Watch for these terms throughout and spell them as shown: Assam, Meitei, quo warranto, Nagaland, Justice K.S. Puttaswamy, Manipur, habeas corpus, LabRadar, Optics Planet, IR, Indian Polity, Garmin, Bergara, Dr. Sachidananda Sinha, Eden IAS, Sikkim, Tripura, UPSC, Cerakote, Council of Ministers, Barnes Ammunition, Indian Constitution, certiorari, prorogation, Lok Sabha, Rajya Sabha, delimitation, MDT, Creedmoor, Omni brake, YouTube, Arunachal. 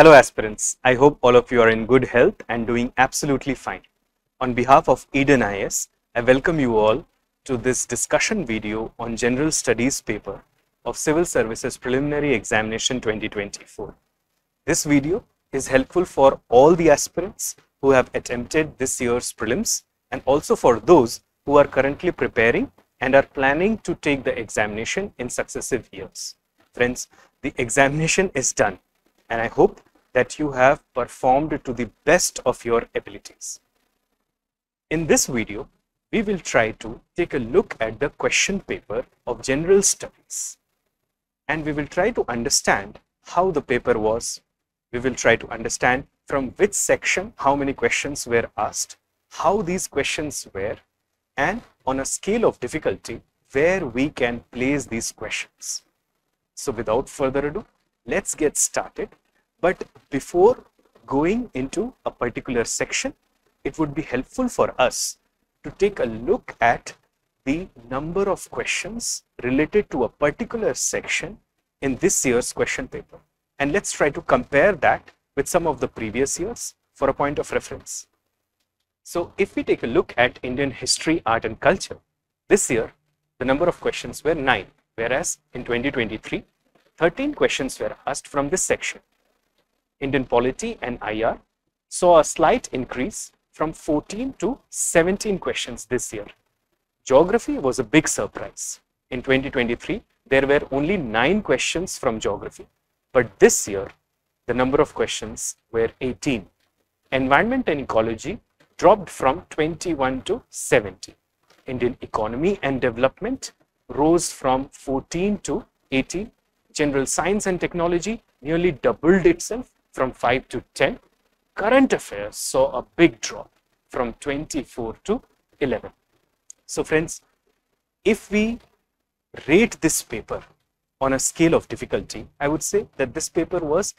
Hello aspirants, I hope all of you are in good health and doing absolutely fine. On behalf of Eden IAS, I welcome you all to this discussion video on General Studies paper of Civil Services Preliminary Examination 2024. This video is helpful for all the aspirants who have attempted this year's prelims and also for those who are currently preparing and are planning to take the examination in successive years. Friends, the examination is done and I hope that you have performed to the best of your abilities. In this video, we will try to take a look at the question paper of General Studies and we will try to understand how the paper was. We will try to understand from which section how many questions were asked, how these questions were, and on a scale of difficulty where we can place these questions. So without further ado, let's get started. But before going into a particular section, it would be helpful for us to take a look at the number of questions related to a particular section in this year's question paper. And let's try to compare that with some of the previous years for a point of reference. So if we take a look at Indian history, art and culture, this year the number of questions were 9, whereas in 2023, 13 questions were asked from this section. Indian polity and IR saw a slight increase from 14 to 17 questions this year. Geography was a big surprise. In 2023, there were only 9 questions from geography, but this year the number of questions were 18. Environment and ecology dropped from 21 to 17. Indian economy and development rose from 14 to 18. General science and technology nearly doubled itself from 5 to 10. Current affairs saw a big drop from 24 to 11. So friends, if we rate this paper on a scale of difficulty, I would say that this paper was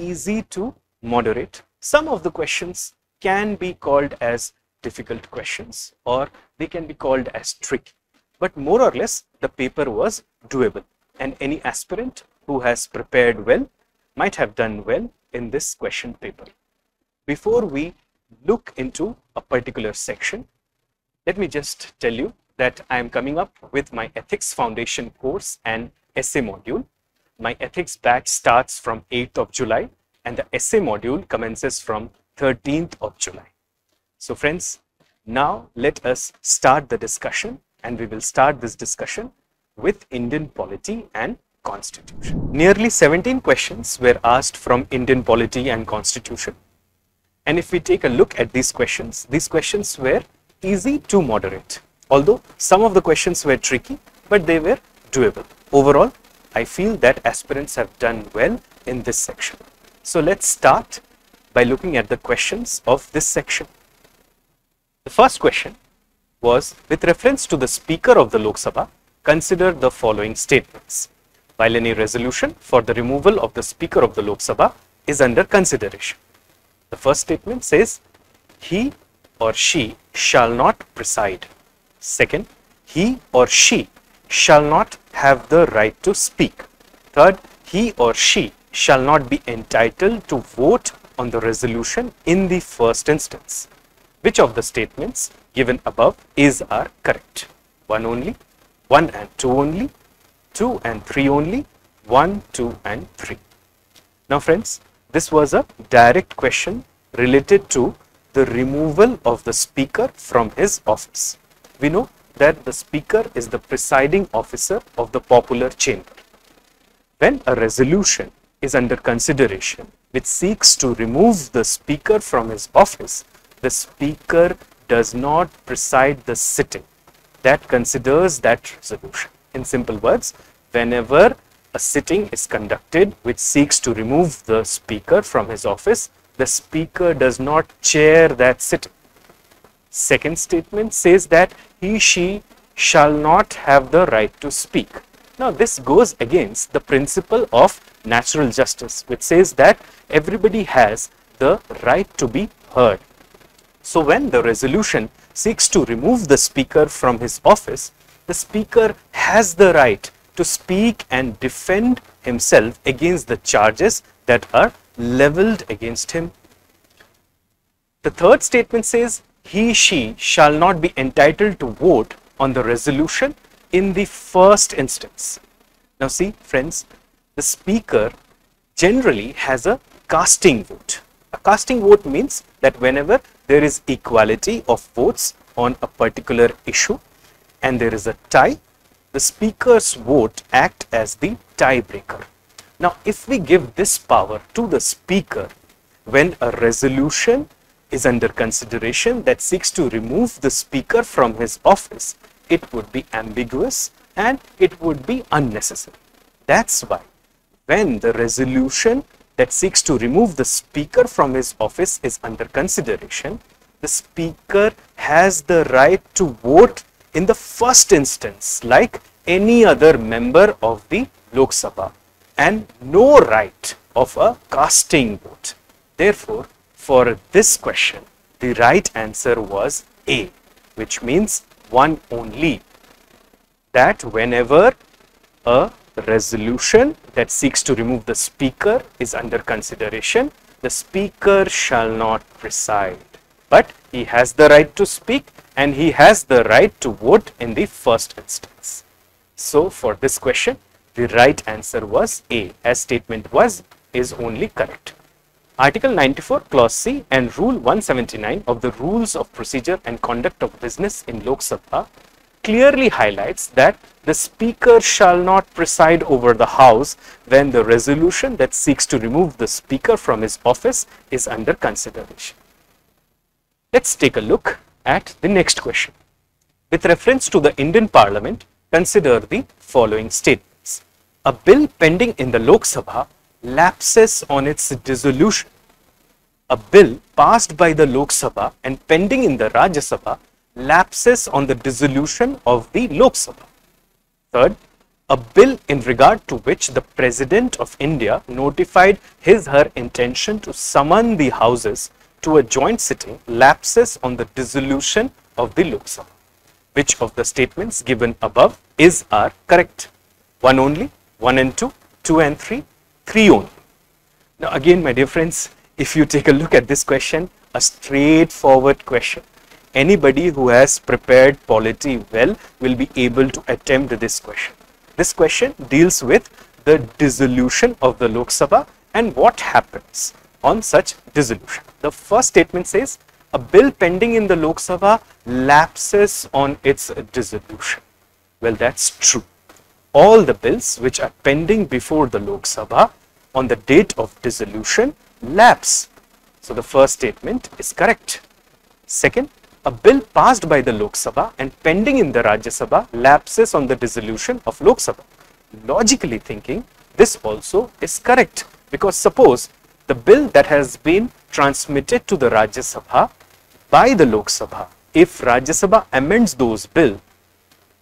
easy to moderate. Some of the questions can be called as difficult questions or they can be called as tricky. But more or less, the paper was doable and any aspirant who has prepared well might have done well in this question paper. Before we look into a particular section, let me just tell you that I am coming up with my Ethics Foundation course and essay module. My ethics batch starts from 8th of July and the essay module commences from 13th of July. So friends, now let us start the discussion and we will start this discussion with Indian polity and constitution. Nearly 17 questions were asked from Indian polity and constitution. And if we take a look at these questions were easy to moderate. Although some of the questions were tricky, but they were doable. Overall, I feel that aspirants have done well in this section. So let's start by looking at the questions of this section. The first question was, with reference to the Speaker of the Lok Sabha, consider the following statements. While any resolution for the removal of the Speaker of the Lok Sabha is under consideration. The first statement says, he or she shall not preside. Second, he or she shall not have the right to speak. Third, he or she shall not be entitled to vote on the resolution in the first instance. Which of the statements given above is or correct? 1 only, 1 and 2 only, 2 and 3 only, 1, 2 and 3. Now friends, this was a direct question related to the removal of the Speaker from his office. We know that the Speaker is the presiding officer of the popular chamber. When a resolution is under consideration which seeks to remove the Speaker from his office, the Speaker does not preside the sitting that considers that resolution. In simple words, whenever a sitting is conducted which seeks to remove the Speaker from his office, the Speaker does not chair that sitting. Second statement says that he, she shall not have the right to speak. Now this goes against the principle of natural justice, which says that everybody has the right to be heard. So when the resolution seeks to remove the Speaker from his office, the Speaker has the right to speak and defend himself against the charges that are leveled against him. The third statement says, he/she shall not be entitled to vote on the resolution in the first instance. Now see, friends, the speaker generally has a casting vote. A casting vote means that whenever there is equality of votes on a particular issue and there is a tie, the speaker's vote acts as the tiebreaker. Now, if we give this power to the speaker when a resolution is under consideration that seeks to remove the speaker from his office, it would be ambiguous and it would be unnecessary. That's why when the resolution that seeks to remove the speaker from his office is under consideration, the speaker has the right to vote in the first instance like any other member of the Lok Sabha, and no right of a casting vote. Therefore, for this question, the right answer was A, which means one only, that whenever a resolution that seeks to remove the speaker is under consideration, the speaker shall not preside, but he has the right to speak and he has the right to vote in the first instance. So for this question, the right answer was A, as statement is only correct. Article 94, Clause C and Rule 179 of the Rules of Procedure and Conduct of Business in Lok Sabha clearly highlights that the speaker shall not preside over the house when the resolution that seeks to remove the speaker from his office is under consideration. Let's take a look at the next question. With reference to the Indian Parliament, consider the following statement. A bill pending in the Lok Sabha lapses on its dissolution. A bill passed by the Lok Sabha and pending in the Rajya Sabha lapses on the dissolution of the Lok Sabha. Third, a bill in regard to which the President of India notified his/her intention to summon the houses to a joint sitting lapses on the dissolution of the Lok Sabha. Which of the statements given above is or correct? 1 only, 1 and 2, 2 and 3, 3 only. Now again, my dear friends, if you take a look at this question, a straightforward question, anybody who has prepared polity well will be able to attempt this question. This question deals with the dissolution of the Lok Sabha and what happens on such dissolution. The first statement says, a bill pending in the Lok Sabha lapses on its dissolution. Well, that's true. All the bills which are pending before the Lok Sabha on the date of dissolution lapse. So the first statement is correct. Second, a bill passed by the Lok Sabha and pending in the Rajya Sabha lapses on the dissolution of Lok Sabha. Logically thinking, this also is correct, because suppose the bill that has been transmitted to the Rajya Sabha by the Lok Sabha, if Rajya Sabha amends those bill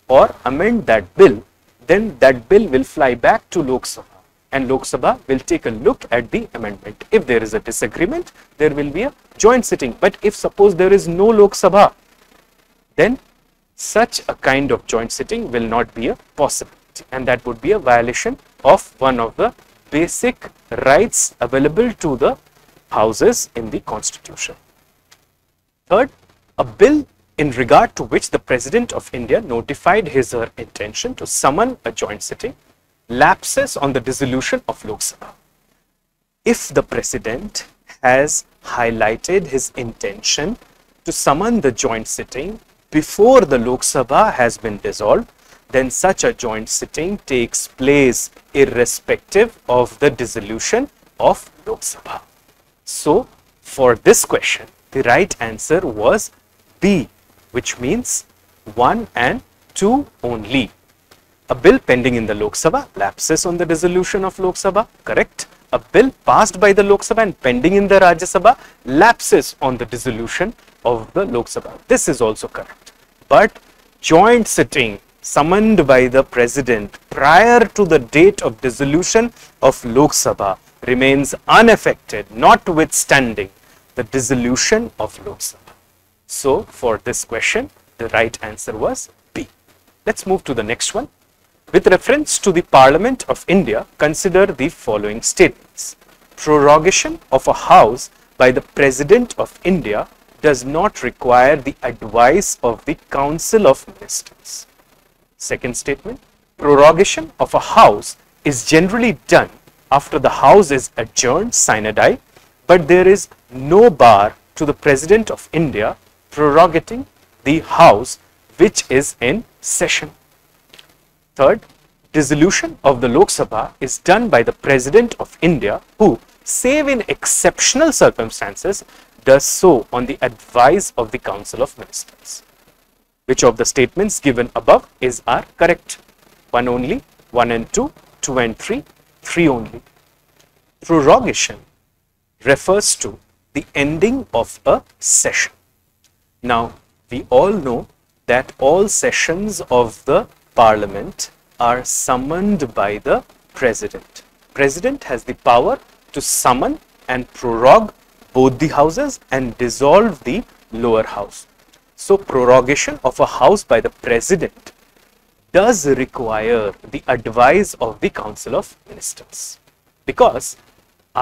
or amend that bill, then that bill will fly back to Lok Sabha and Lok Sabha will take a look at the amendment. If there is a disagreement, there will be a joint sitting. But if suppose there is no Lok Sabha, then such a kind of joint sitting will not be a possibility, and that would be a violation of one of the basic rights available to the houses in the Constitution. Third, a bill in regard to which the President of India notified his/her intention to summon a joint sitting lapses on the dissolution of Lok Sabha. If the President has highlighted his intention to summon the joint sitting before the Lok Sabha has been dissolved, then such a joint sitting takes place irrespective of the dissolution of Lok Sabha. So, for this question, the right answer was B, which means 1 and 2 only. A bill pending in the Lok Sabha lapses on the dissolution of Lok Sabha, correct. A bill passed by the Lok Sabha and pending in the Rajya Sabha lapses on the dissolution of the Lok Sabha. This is also correct. But joint sitting summoned by the President prior to the date of dissolution of Lok Sabha remains unaffected, notwithstanding the dissolution of Lok Sabha. So, for this question, the right answer was B. Let's move to the next one. With reference to the Parliament of India, consider the following statements. prorogation of a house by the President of India does not require the advice of the Council of Ministers. Second statement, prorogation of a house is generally done after the house is adjourned sine die, but there is no bar to the President of India prorogating the house which is in session. Third, dissolution of the Lok Sabha is done by the President of India who, save in exceptional circumstances, does so on the advice of the Council of Ministers. Which of the statements given above are correct? 1 only, 1 and 2, 2 and 3, 3 only. Prorogation refers to the ending of a session. Now, we all know that all sessions of the Parliament are summoned by the President. President has the power to summon and prorogue both the houses and dissolve the lower house. So, prorogation of a house by the President does require the advice of the Council of Ministers, because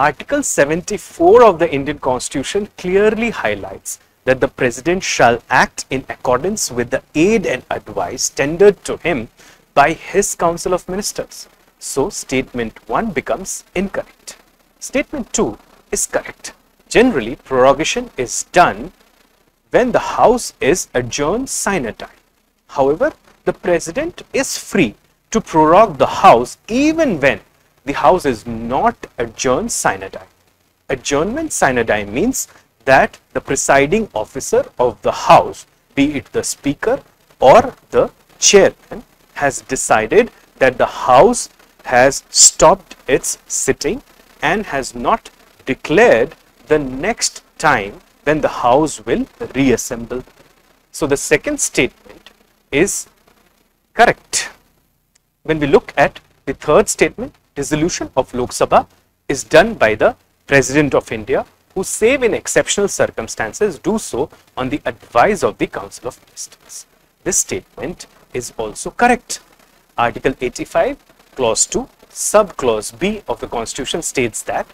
Article 74 of the Indian Constitution clearly highlights that the President shall act in accordance with the aid and advice tendered to him by his Council of Ministers. So, statement 1 becomes incorrect. Statement 2 is correct. Generally, prorogation is done when the House is adjourned sine die. However, the President is free to prorogue the House even when the House is not adjourned sine die. Adjournment sine die means that the presiding officer of the House, be it the Speaker or the Chairman, has decided that the House has stopped its sitting and has not declared the next time when the House will reassemble. So, the second statement is correct. When we look at the third statement, dissolution of Lok Sabha is done by the President of India who, save in exceptional circumstances, do so on the advice of the Council of Ministers. This statement is also correct. Article 85, Clause 2, Sub Clause B of the Constitution states that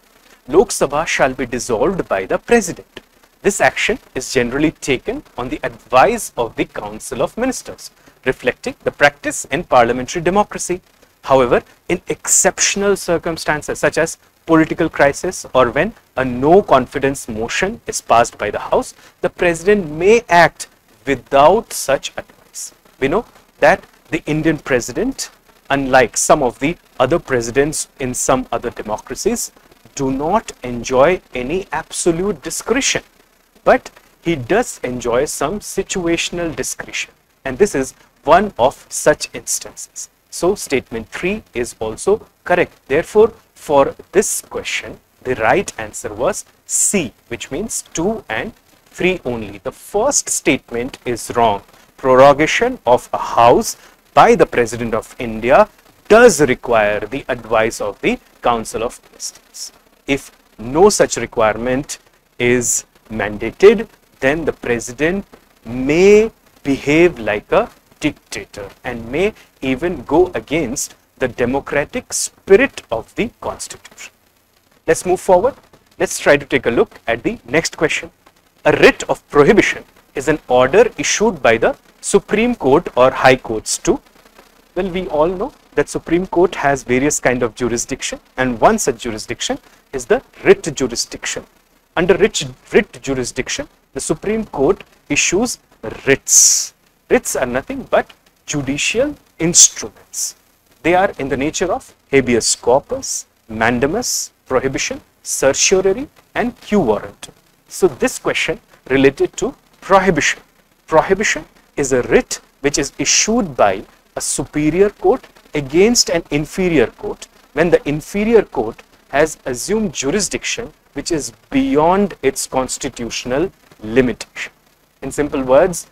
Lok Sabha shall be dissolved by the President. This action is generally taken on the advice of the Council of Ministers, reflecting the practice in parliamentary democracy. However, in exceptional circumstances such as political crisis or when a no-confidence motion is passed by the House, the President may act without such advice. We know that the Indian President, unlike some of the other presidents in some other democracies, do not enjoy any absolute discretion, but he does enjoy some situational discretion, and this is one of such instances. So, statement 3 is also correct. Therefore, for this question, the right answer was C, which means 2 and 3 only. The first statement is wrong. Prorogation of a house by the President of India does require the advice of the Council of Ministers. If no such requirement is mandated, then the President may behave like a dictator and may even go against the democratic spirit of the Constitution. Let's move forward. Let's try to take a look at the next question. A writ of prohibition is an order issued by the Supreme Court or High Courts too. Well, we all know that Supreme Court has various kind of jurisdiction, and one such jurisdiction is the writ jurisdiction. Under writ jurisdiction, the Supreme Court issues writs. Writs are nothing but judicial instruments. They are in the nature of habeas corpus, mandamus, prohibition, certiorari and quo warranto. So, this question related to prohibition. Prohibition is a writ which is issued by a superior court against an inferior court when the inferior court has assumed jurisdiction which is beyond its constitutional limitation. In simple words,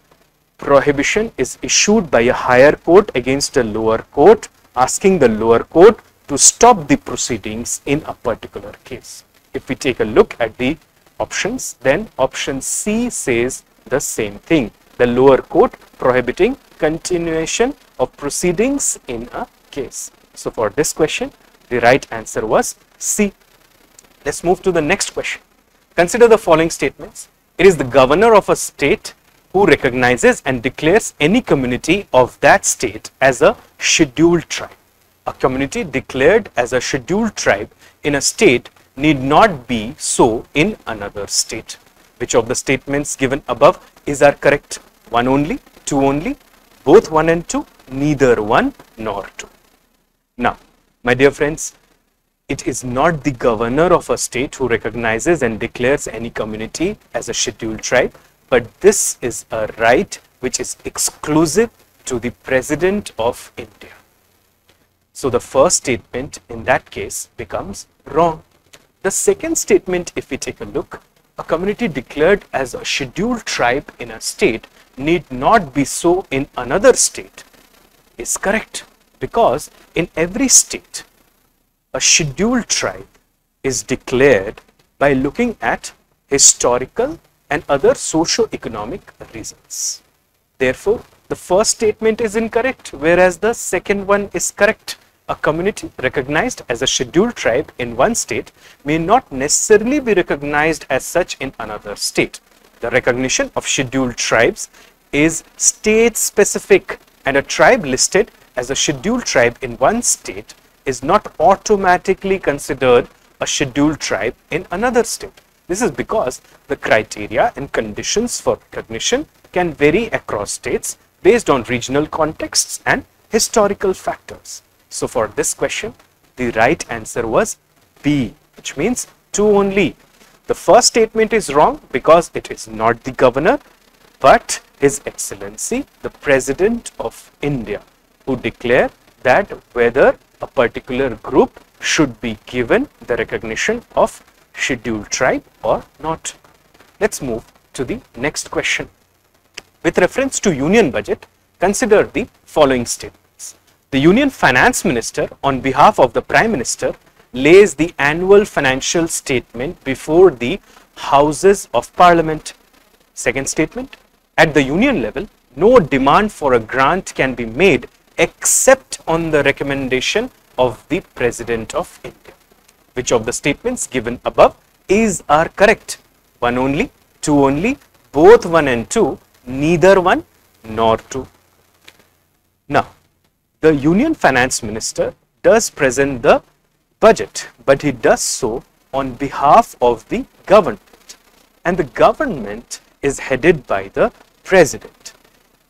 prohibition is issued by a higher court against a lower court, asking the lower court to stop the proceedings in a particular case. If we take a look at the options, then option C says the same thing. The lower court prohibiting continuation of proceedings in a case. So, for this question, the right answer was C. Let's move to the next question. Consider the following statements. It is the governor of a state who recognizes and declares any community of that state as a scheduled tribe. A community declared as a scheduled tribe in a state need not be so in another state. Which of the statements given above is are correct? One only, two only, both one and two, neither one nor two. Now, my dear friends, it is not the governor of a state who recognizes and declares any community as a scheduled tribe, but this is a right which is exclusive to the President of India. So the first statement in that case becomes wrong. The second statement, if we take a look, a community declared as a scheduled tribe in a state need not be so in another state, is correct, because in every state, a scheduled tribe is declared by looking at historical and other socio-economic reasons. Therefore, the first statement is incorrect, whereas the second one is correct. A community recognized as a scheduled tribe in one state may not necessarily be recognized as such in another state. The recognition of scheduled tribes is state-specific, and a tribe listed as a scheduled tribe in one state is not automatically considered a scheduled tribe in another state. This is because the criteria and conditions for recognition can vary across states based on regional contexts and historical factors. So for this question, the right answer was B, which means two only. The first statement is wrong because it is not the governor, but His Excellency, the President of India, who declare that whether a particular group should be given the recognition of scheduled tribe or not. Let's move to the next question. With reference to Union budget, consider the following statement. The Union Finance Minister, on behalf of the Prime Minister, lays the annual financial statement before the Houses of Parliament. Second statement, at the Union level, no demand for a grant can be made except on the recommendation of the President of India. Which of the statements given above is are correct? One only, two only, both one and two, neither one nor two. Now, the Union Finance Minister does present the budget, but he does so on behalf of the government, and the government is headed by the President.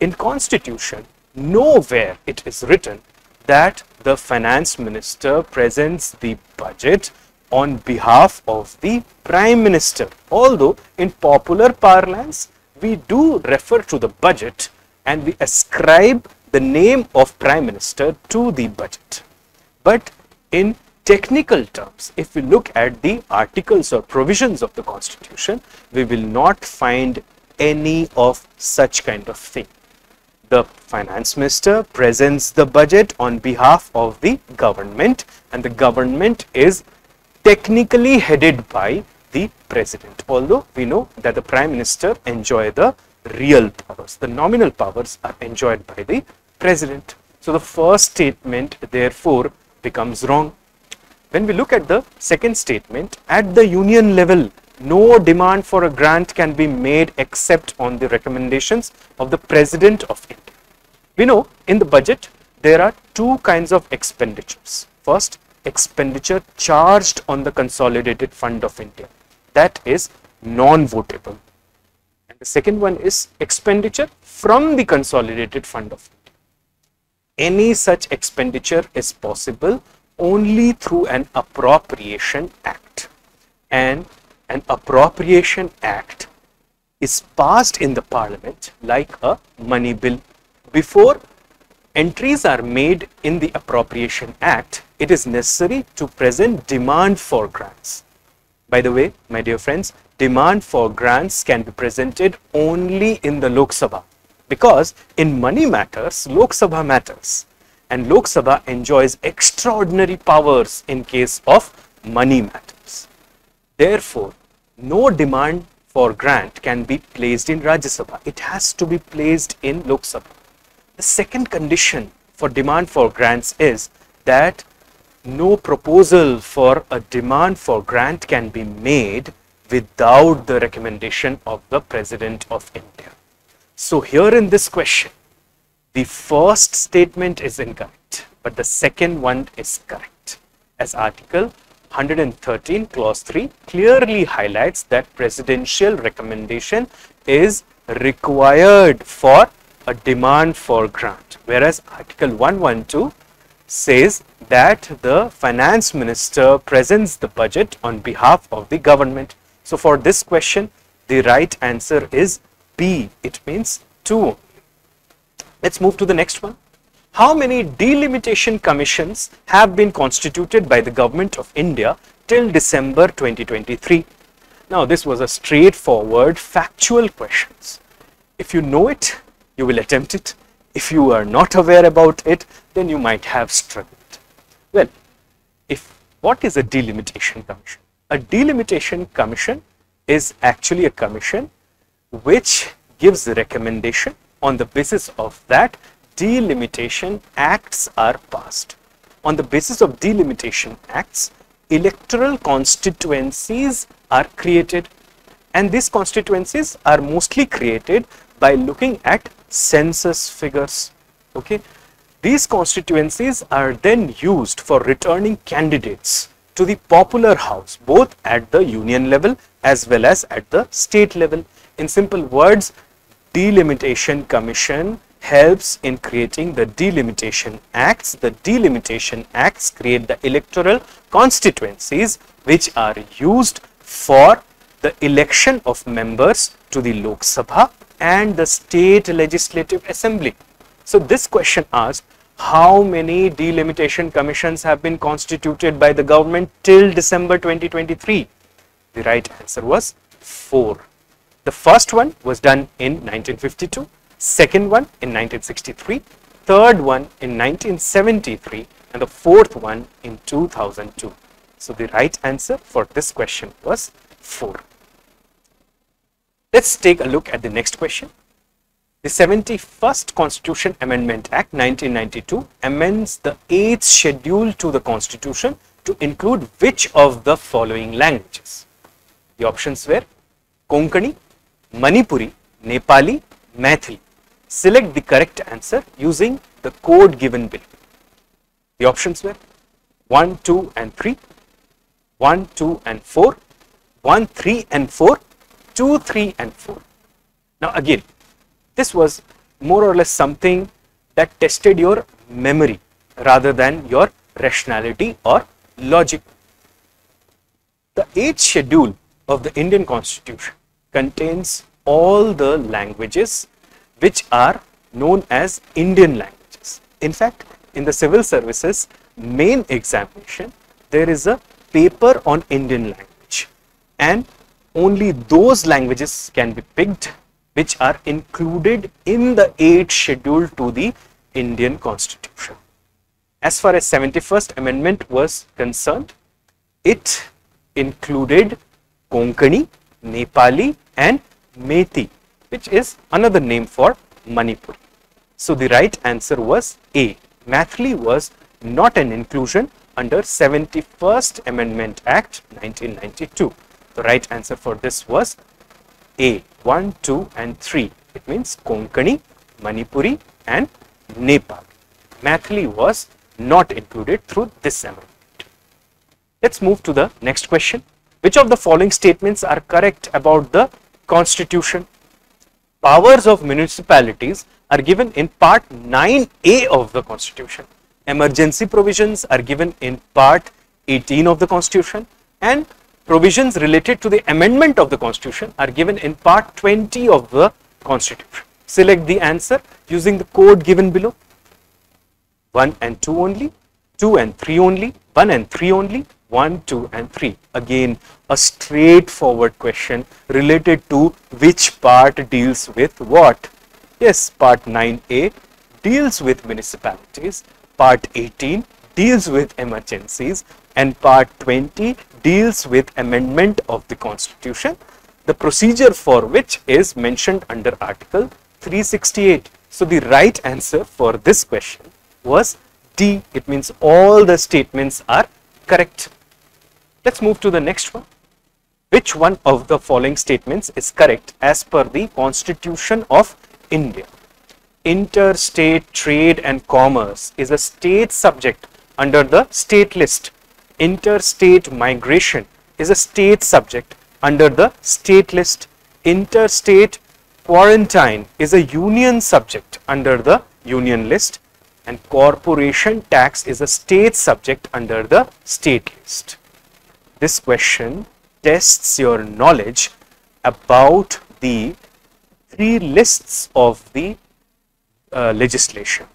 In Constitution, nowhere it is written that the Finance Minister presents the budget on behalf of the Prime Minister, although in popular parlance we do refer to the budget and we ascribe the name of Prime Minister to the budget. But in technical terms, if we look at the articles or provisions of the Constitution, we will not find any of such kind of thing. The Finance Minister presents the budget on behalf of the government, and the government is technically headed by the President, although we know that the Prime Minister enjoys the real powers. The nominal powers are enjoyed by the President. So the first statement therefore becomes wrong. When we look at the second statement, at the Union level, no demand for a grant can be made except on the recommendations of the President of India. We know in the budget there are two kinds of expenditures. First, expenditure charged on the Consolidated Fund of India, that is non-votable. The second one is expenditure from the Consolidated Fund of India. Any such expenditure is possible only through an Appropriation Act. And an Appropriation Act is passed in the Parliament like a money bill. Before entries are made in the Appropriation Act, it is necessary to present demand for grants. By the way, my dear friends, demand for grants can be presented only in the Lok Sabha, because in money matters, Lok Sabha matters, and Lok Sabha enjoys extraordinary powers in case of money matters. Therefore, no demand for grant can be placed in Rajya Sabha. It has to be placed in Lok Sabha. The second condition for demand for grants is that no proposal for a demand for grant can be made without the recommendation of the President of India. So here in this question, the first statement is incorrect, but the second one is correct, as Article 113 Clause 3 clearly highlights that presidential recommendation is required for a demand for grant, whereas Article 112 says that the finance minister presents the budget on behalf of the government. So for this question, the right answer is B. It means 2. Let's move to the next one. How many delimitation commissions have been constituted by the government of India till December 2023? Now this was a straightforward factual question. If you know it, you will attempt it. If you are not aware about it, then you might have struggled. Well, what is a delimitation commission? A delimitation commission is actually a commission which gives the recommendation. On the basis of that, delimitation acts are passed. On the basis of delimitation acts, electoral constituencies are created, and these constituencies are mostly created by looking at census figures. Okay, these constituencies are then used for returning candidates to the popular house, both at the union level as well as at the state level. In simple words, delimitation commission helps in creating the delimitation acts. The delimitation acts create the electoral constituencies which are used for the election of members to the Lok Sabha and the state legislative assembly. So this question asked how many delimitation commissions have been constituted by the government till December 2023. The right answer was 4. The first one was done in 1952, second one in 1963, third one in 1973, and the fourth one in 2002. So the right answer for this question was 4. Let's take a look at the next question. The 71st Constitution Amendment Act 1992 amends the 8th Schedule to the Constitution to include which of the following languages? The options were Konkani, Manipuri, Nepali, Maithili. Select the correct answer using the code given below. The options were 1, 2 and 3, 1, 2 and 4, 1, 3 and 4, 2, 3 and 4. Now again, this was more or less something that tested your memory rather than your rationality or logic. The 8th schedule of the Indian Constitution contains all the languages which are known as Indian languages. In fact, in the Civil Services main examination, there is a paper on Indian language, and only those languages can be picked which are included in the 8th schedule to the Indian Constitution. As far as 71st Amendment was concerned, it included Konkani, Nepali and Meitei, which is another name for Manipuri. So the right answer was A. Maithili was not an inclusion under 71st Amendment Act 1992. The right answer for this was A. 1, 2 and 3. It means Konkani, Manipuri and Nepal. Maithili was not included through this amendment. Let's move to the next question. Which of the following statements are correct about the Constitution? Powers of municipalities are given in Part 9A of the Constitution. Emergency provisions are given in Part 18 of the Constitution, and provisions related to the amendment of the Constitution are given in Part 20 of the Constitution. Select the answer using the code given below. 1 and 2 only, 2 and 3 only, 1 and 3 only, 1, 2 and 3. Again, a straightforward question related to which part deals with what. Yes, Part 9A deals with municipalities, Part 18 deals with emergencies, and Part 20 deals with amendment of the Constitution, the procedure for which is mentioned under Article 368. So the right answer for this question was D, it means all the statements are correct. Let's move to the next one. Which one of the following statements is correct as per the Constitution of India? Interstate trade and commerce is a state subject under the state list. Interstate migration is a state subject under the state list. Interstate quarantine is a union subject under the union list, and corporation tax is a state subject under the state list. This question tests your knowledge about the three lists of the legislation.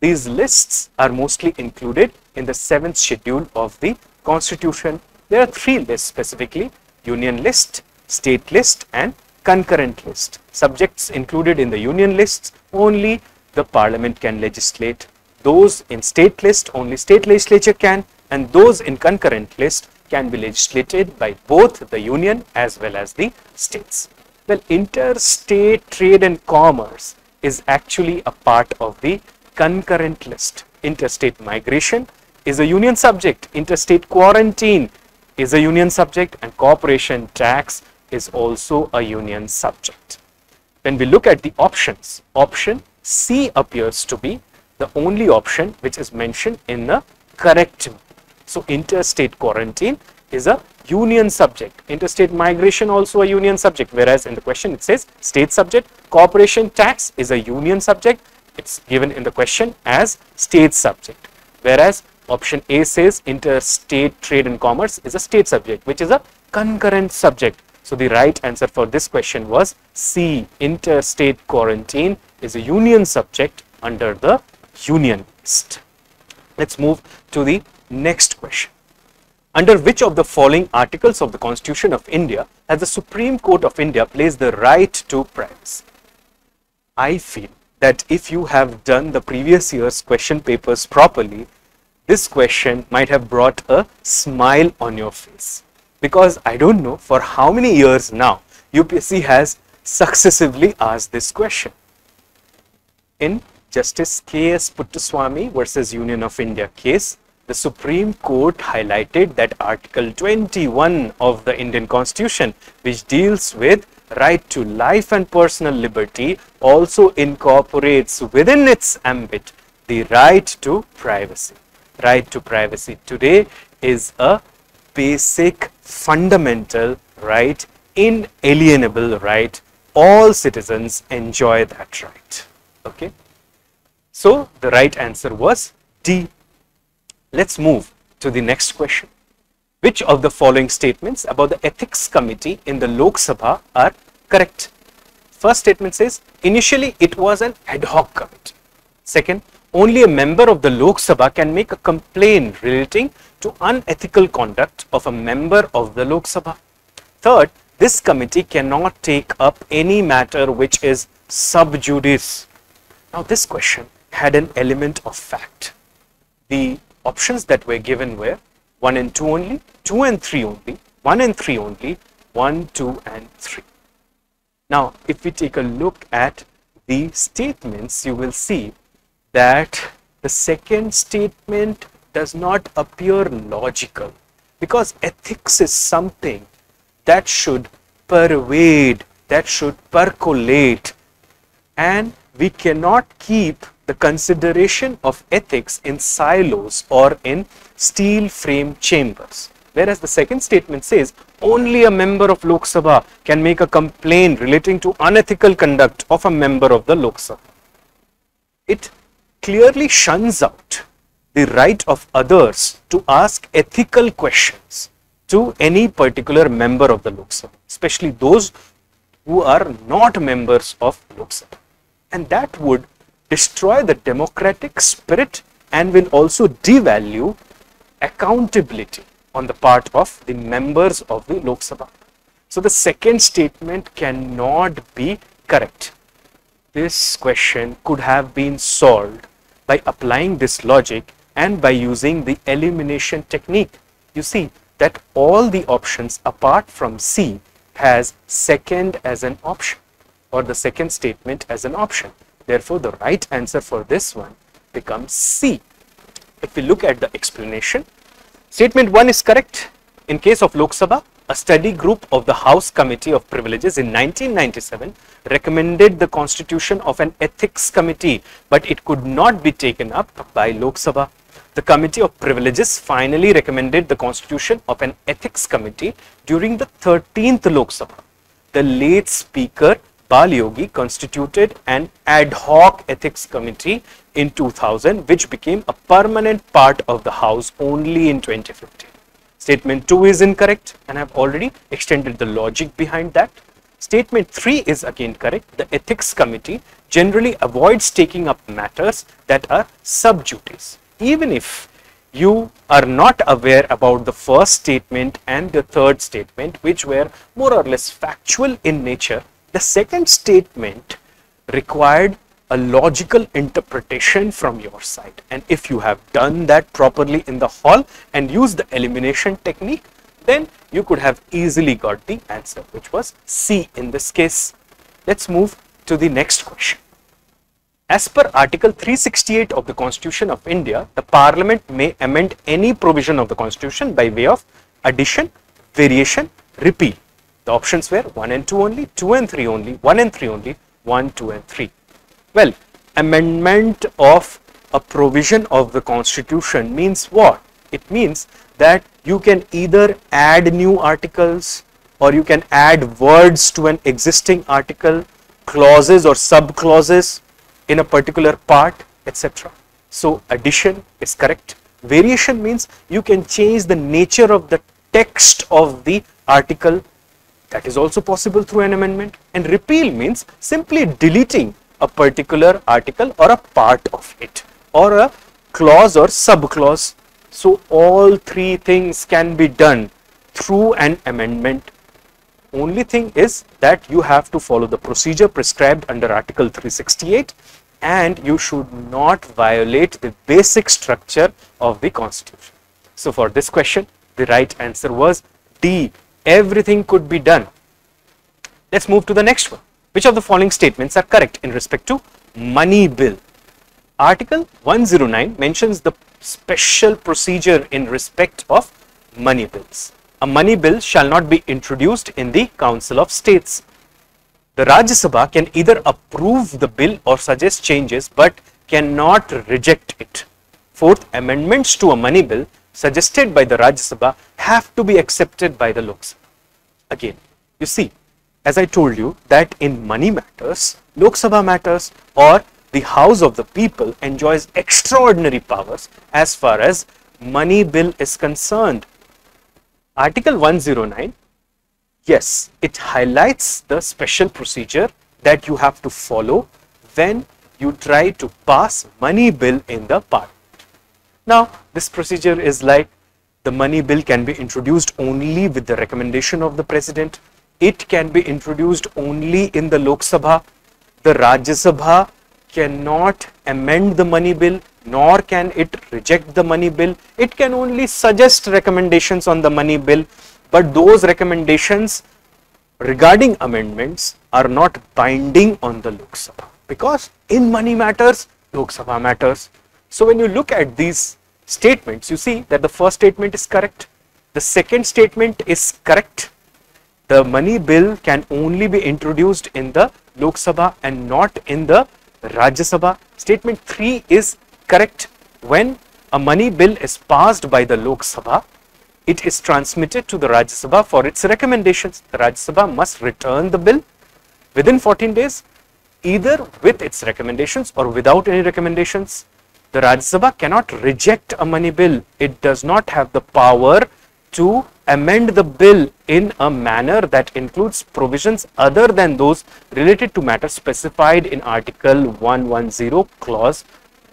These lists are mostly included in the 7th schedule of the Constitution. There are three lists specifically: union list, state list and concurrent list. Subjects included in the union lists, only the parliament can legislate. Those in state list, only state legislature can, and those in concurrent list can be legislated by both the union as well as the states. Well, interstate trade and commerce is actually a part of the concurrent list. Interstate migration is a union subject, interstate quarantine is a union subject, and corporation tax is also a union subject. When we look at the options, option C appears to be the only option which is mentioned in the correct. So interstate quarantine is a union subject, interstate migration also a union subject, whereas in the question it says state subject. Corporation tax is a union subject, it's given in the question as state subject, whereas option A says interstate trade and commerce is a state subject, which is a concurrent subject. So the right answer for this question was C, interstate quarantine is a union subject under the union list. Let's move to the next question. Under which of the following articles of the Constitution of India has the Supreme Court of India placed the right to privacy? I feel that if you have done the previous year's question papers properly, this question might have brought a smile on your face. Because I don't know for how many years now UPSC has successively asked this question. In Justice K.S. Puttaswamy versus Union of India case, the Supreme Court highlighted that Article 21 of the Indian Constitution, which deals with right to life and personal liberty, also incorporates within its ambit the right to privacy. Right to privacy today is a basic, fundamental right, inalienable right. All citizens enjoy that right. Okay, so the right answer was D. Let's move to the next question. Which of the following statements about the ethics committee in the Lok Sabha are correct? First statement says initially it was an ad hoc committee. Second, only a member of the Lok Sabha can make a complaint relating to unethical conduct of a member of the Lok Sabha. Third, this committee cannot take up any matter which is sub judice. Now, this question had an element of fact. The options that were given were 1 and 2 only, 2 and 3 only, 1 and 3 only, 1, 2 and 3. Now, if we take a look at the statements, you will see that the second statement does not appear logical, because ethics is something that should pervade, that should percolate, and we cannot keep the consideration of ethics in silos or in steel frame chambers. Whereas the second statement says only a member of Lok Sabha can make a complaint relating to unethical conduct of a member of the Lok Sabha. It clearly shuns out the right of others to ask ethical questions to any particular member of the Lok Sabha, especially those who are not members of Lok Sabha. And that would destroy the democratic spirit and will also devalue accountability on the part of the members of the Lok Sabha. So the second statement cannot be correct. This question could have been solved by applying this logic and by using the elimination technique. You see that all the options apart from C has second as an option, or the second statement as an option. Therefore, the right answer for this one becomes C. If we look at the explanation, statement 1 is correct. In case of Lok Sabha, a study group of the House Committee of Privileges in 1997 recommended the constitution of an ethics committee, but it could not be taken up by Lok Sabha. The Committee of Privileges finally recommended the constitution of an ethics committee during the 13th Lok Sabha. The late Speaker Balyogi constituted an ad hoc ethics committee in 2000, which became a permanent part of the House only in 2015. Statement 2 is incorrect, and I have already extended the logic behind that. Statement 3 is again correct. The ethics committee generally avoids taking up matters that are sub judice. Even if you are not aware about the first statement and the third statement, which were more or less factual in nature, the second statement required a logical interpretation from your side, and if you have done that properly in the hall and used the elimination technique, then you could have easily got the answer, which was C in this case. Let's move to the next question. As per Article 368 of the Constitution of India, the Parliament may amend any provision of the Constitution by way of addition, variation, repeal. The options were 1 and 2 only, 2 and 3 only, 1 and 3 only, 1, 2 and 3. Well, amendment of a provision of the Constitution means what? It means that you can either add new articles, or you can add words to an existing article, clauses or sub-clauses in a particular part, etc. So, addition is correct. Variation means you can change the nature of the text of the article. That is also possible through an amendment. And repeal means simply deleting a particular article or a part of it, or a clause or sub-clause. So all three things can be done through an amendment. Only thing is that you have to follow the procedure prescribed under Article 368, and you should not violate the basic structure of the Constitution. So for this question, the right answer was D. Everything could be done. Let's move to the next one. Which of the following statements are correct in respect to money bill? Article 109 mentions the special procedure in respect of money bills. A money bill shall not be introduced in the Council of States. The Rajya Sabha can either approve the bill or suggest changes, but cannot reject it. Fourth, amendments to a money bill suggested by the Rajya Sabha have to be accepted by the Lok Sabha. Again, you see, as I told you that in money matters, Lok Sabha matters, or the House of the People, enjoys extraordinary powers as far as money bill is concerned. Article 109, yes, it highlights the special procedure that you have to follow when you try to pass money bill in the Parliament. Now, this procedure is like the money bill can be introduced only with the recommendation of the President. It can be introduced only in the Lok Sabha. The Rajya Sabha cannot amend the money bill, nor can it reject the money bill. It can only suggest recommendations on the money bill, but those recommendations regarding amendments are not binding on the Lok Sabha, because in money matters, Lok Sabha matters. So when you look at these statements, you see that the first statement is correct. The second statement is correct. The money bill can only be introduced in the Lok Sabha and not in the Rajya Sabha. Statement 3 is correct. When a money bill is passed by the Lok Sabha, it is transmitted to the Rajya Sabha for its recommendations. The Rajya Sabha must return the bill within 14 days, either with its recommendations or without any recommendations. The Rajya Sabha cannot reject a money bill. It does not have the power to amend the bill in a manner that includes provisions other than those related to matters specified in Article 110 Clause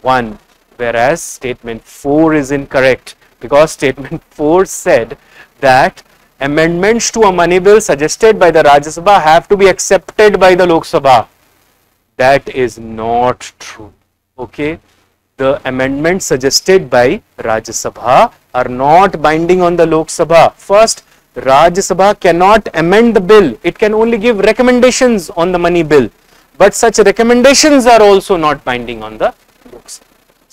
1, whereas Statement 4 is incorrect, because Statement 4 said that amendments to a money bill suggested by the Rajya Sabha have to be accepted by the Lok Sabha. That is not true, okay? The amendments suggested by Rajya Sabha are not binding on the Lok Sabha. First, Rajya Sabha cannot amend the bill. It can only give recommendations on the money bill. But such recommendations are also not binding on the Lok Sabha.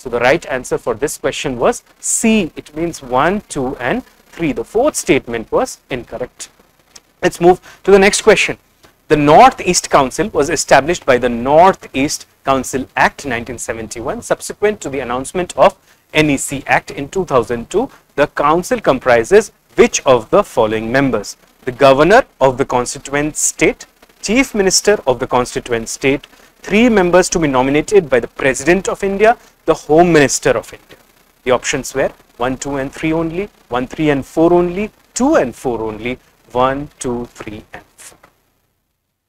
So the right answer for this question was C. It means 1, 2 and 3. The fourth statement was incorrect. Let's move to the next question. The North East Council was established by the North East Council Act 1971. Subsequent to the announcement of NEC Act in 2002, the council comprises which of the following members? The governor of the constituent state, chief minister of the constituent state, 3 members to be nominated by the President of India, the Home Minister of India. The options were 1, 2 and 3 only, 1, 3 and 4 only, 2 and 4 only, 1, 2, 3 and 4.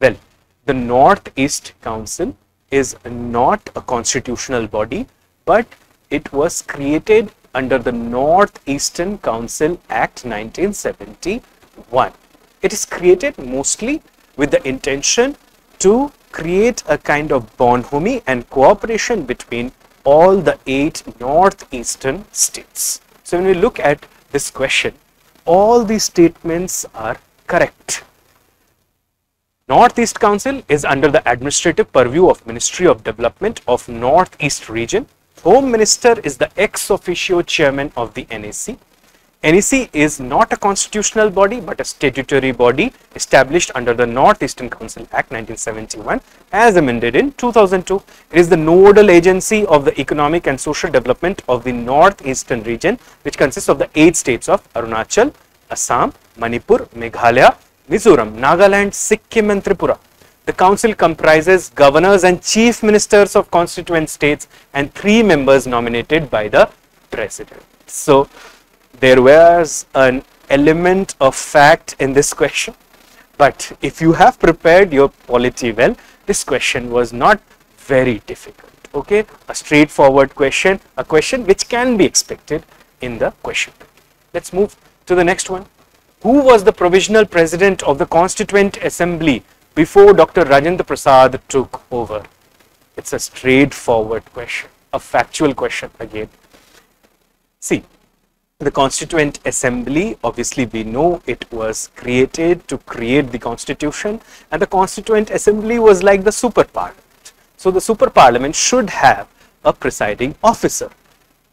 Well, the North East Council is not a constitutional body, but it was created under the North Eastern Council Act 1971. It is created mostly with the intention to create a kind of bonhomie and cooperation between all the 8 northeastern states. So when we look at this question, all these statements are correct. Northeast Council is under the administrative purview of Ministry of Development of North East Region. Home Minister is the ex officio chairman of the NEC. NEC is not a constitutional body but a statutory body established under the North Eastern Council Act 1971 as amended in 2002. It is the nodal agency of the economic and social development of the North Eastern region, which consists of the 8 states of Arunachal, Assam, Manipur, Meghalaya, Mizoram, Nagaland, Sikkim and Tripura. The council comprises governors and chief ministers of constituent states and 3 members nominated by the president. So there was an element of fact in this question, but if you have prepared your polity well, this question was not very difficult. Okay, a straightforward question, a question which can be expected in the question. Let's move to the next one. Who was the provisional president of the Constituent Assembly before Dr. Rajendra Prasad took over? It's a straightforward question, a factual question again. See, the Constituent Assembly, obviously we know it was created to create the Constitution, and the Constituent Assembly was like the super parliament. So the super parliament should have a presiding officer.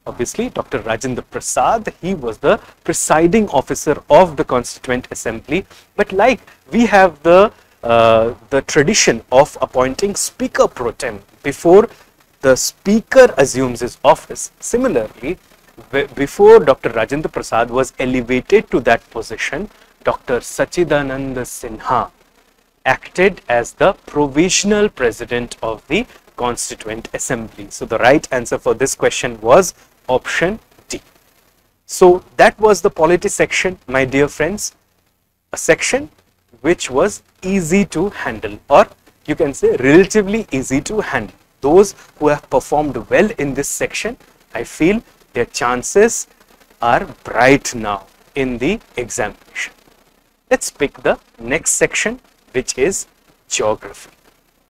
Obviously Dr. Rajendra Prasad, he was the presiding officer of the Constituent Assembly, but like we have the tradition of appointing speaker pro tem before the speaker assumes his office. Similarly, before Dr. Rajendra Prasad was elevated to that position, Dr. Sachidananda Sinha acted as the provisional president of the Constituent Assembly. So the right answer for this question was option D. So that was the polity section, my dear friends, a section which was easy to handle, or you can say relatively easy to handle. Those who have performed well in this section, I feel their chances are bright now in the examination. Let's pick the next section, which is geography.